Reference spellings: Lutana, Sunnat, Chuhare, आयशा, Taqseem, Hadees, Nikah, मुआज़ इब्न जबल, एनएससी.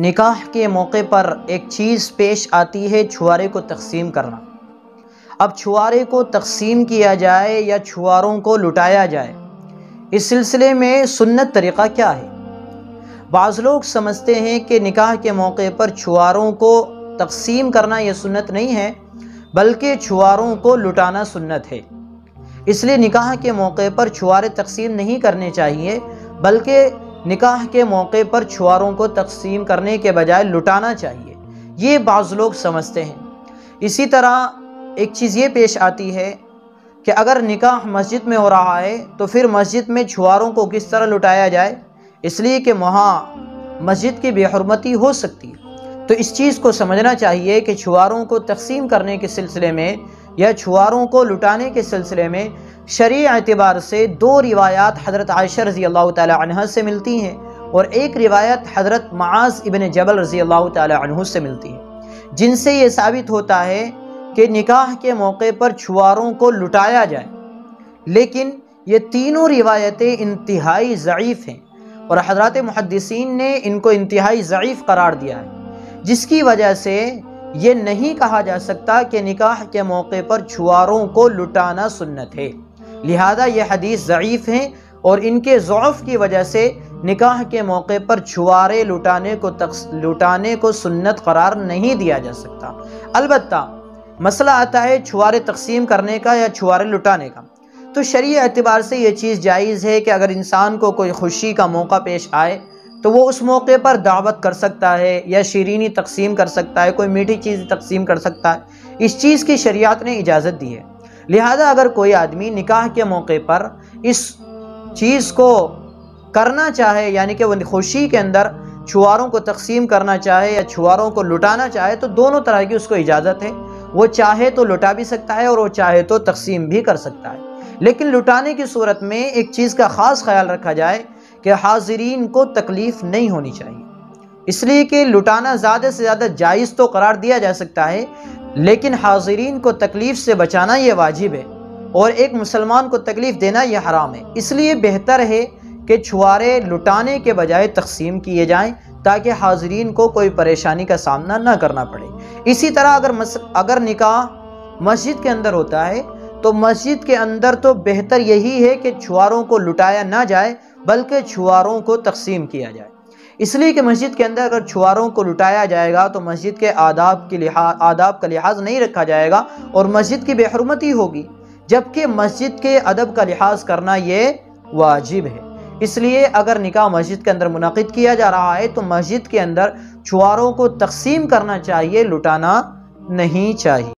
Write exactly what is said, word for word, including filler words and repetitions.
निकाह के मौके पर एक चीज़ पेश आती है, छुआरे को तकसीम करना। अब छुआरे को तकसीम किया जाए या छुआरों को लुटाया जाए, इस सिलसिले में सुन्नत तरीक़ा क्या है? बाज़ लोग समझते हैं कि निकाह के मौके पर छुआरों को तकसीम करना यह सुन्नत नहीं है, बल्कि छुआरों को लुटाना सुन्नत है। इसलिए निकाह के मौके पर छुआरे तकसीम नहीं करने चाहिए, बल्कि निकाह के मौके पर छुआरों को तकसीम करने के बजाय लुटाना चाहिए, ये बाज़ लोग समझते हैं। इसी तरह एक चीज़ ये पेश आती है कि अगर निकाह मस्जिद में हो रहा है तो फिर मस्जिद में छुआरों को किस तरह लुटाया जाए, इसलिए कि वहाँ मस्जिद की बेहुरमती हो सकती है। तो इस चीज़ को समझना चाहिए कि छुआरों को तकसीम करने के सिलसिले में या छुआरों को लुटाने के सिलसिले में शरीय एतबार से दो रिवायात हज़रत आयशा रज़ी अल्लाह ताला अन्हा से मिलती हैं और एक रिवायत हज़रत मुआज़ इब्न जबल रज़ी अल्लाह ताला अन्हु से मिलती है, जिनसे ये साबित होता है कि निकाह के मौके पर छुआरों को लुटाया जाए। लेकिन ये तीनों रिवायतें इंतहाई ज़ईफ़ हैं और हज़रात मुहद्दिसीन ने इनको इंतहाई ज़ईफ़ करार दिया है, जिसकी वजह से ये नहीं कहा जा सकता कि निकाह के मौके पर छुआरों को लुटाना सुन्नत है। लिहाजा ये हदीस ज़ईफ़ हैं और इनके ज़ौफ़ की वजह से निकाह के मौके पर छुआरे लुटाने को तक्स लुटाने को सुन्नत करार नहीं दिया जा सकता। अलबत्ता मसला आता है छुआरे तकसीम करने का या छुआरे लुटाने का, तो शरीय एतबार से ये चीज़ जायज़ है कि अगर इंसान को कोई खुशी का मौका पेश आए तो वो उस मौके पर दावत कर सकता है या शीरीनी तकसीम कर सकता है, कोई मीठी चीज़ तकसीम कर सकता है। इस चीज़ की शरीयत ने इजाज़त दी है। लिहाजा अगर कोई आदमी निकाह के मौके पर इस चीज़ को करना चाहे, यानी कि वह खुशी के अंदर छुआरों को तकसीम करना चाहे या छुआरों को लुटाना चाहे, तो दोनों तरह की उसको इजाज़त है। वो चाहे तो लुटा भी सकता है और वो चाहे तो तकसीम भी कर सकता है। लेकिन लुटाने की सूरत में एक चीज़ का ख़ास ख्याल रखा जाए कि हाज़रीन को तकलीफ़ नहीं होनी चाहिए, इसलिए कि लुटाना ज़्यादा से ज़्यादा जायज़ तो करार दिया जा सकता है, लेकिन हाज़रीन को तकलीफ़ से बचाना ये वाजिब है और एक मुसलमान को तकलीफ़ देना ये हराम है। इसलिए बेहतर है कि छुआरे लुटाने के बजाय तकसीम किए जाएँ, ताकि हाज़रीन को कोई परेशानी का सामना ना करना पड़े। इसी तरह अगर मस अगर निकाह मस्जिद के अंदर होता है तो मस्जिद के अंदर तो बेहतर यही है कि छुआरों को लुटाया ना जाए, बल्कि छुआरों को तकसीम किया जाए। इसलिए कि मस्जिद के अंदर अगर छुआरों को लुटाया जाएगा तो मस्जिद के आदाब के लिहाज आदाब का लिहाज नहीं रखा जाएगा और मस्जिद की बेहरमती होगी, जबकि मस्जिद के अदब का लिहाज करना ये वाजिब है। इसलिए अगर निकाह मस्जिद के अंदर मुनाकिद किया जा रहा है तो मस्जिद के अंदर छुआरों को तकसीम करना चाहिए, लुटाना नहीं चाहिए।